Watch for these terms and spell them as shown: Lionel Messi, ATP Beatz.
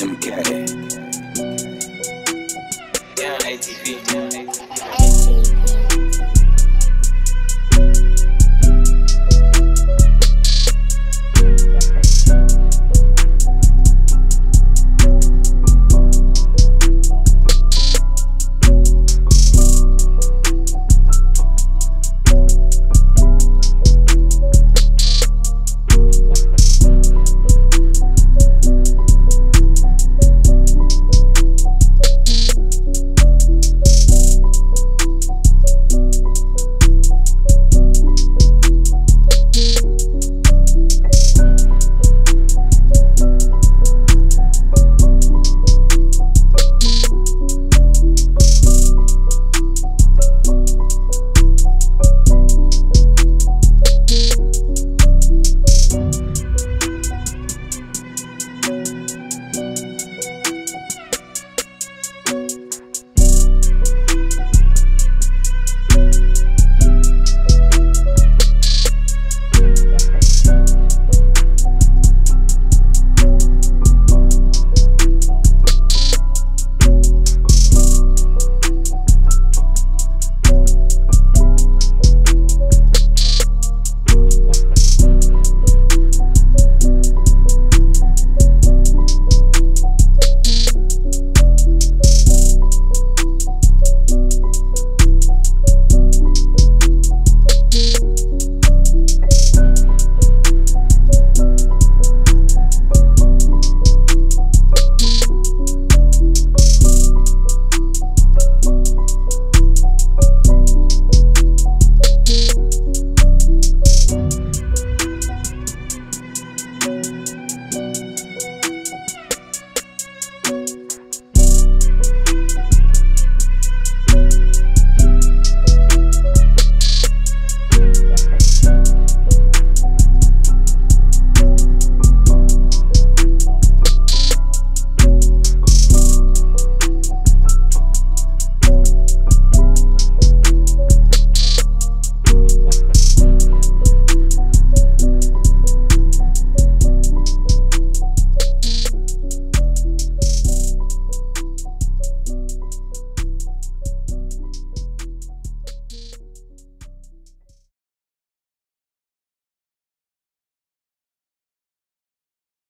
MK. Yeah, ATP.